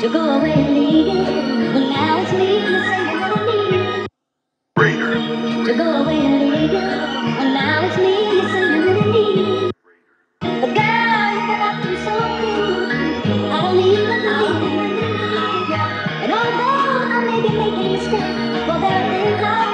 to go away and leave you. Well, now it's me who says I don't need you. Raider. To go away and leave you. Well, now it's me who says I don't need you. But girl, you got nothing so cool. I don't need nothing. And although I may be making mistakes, well, there are things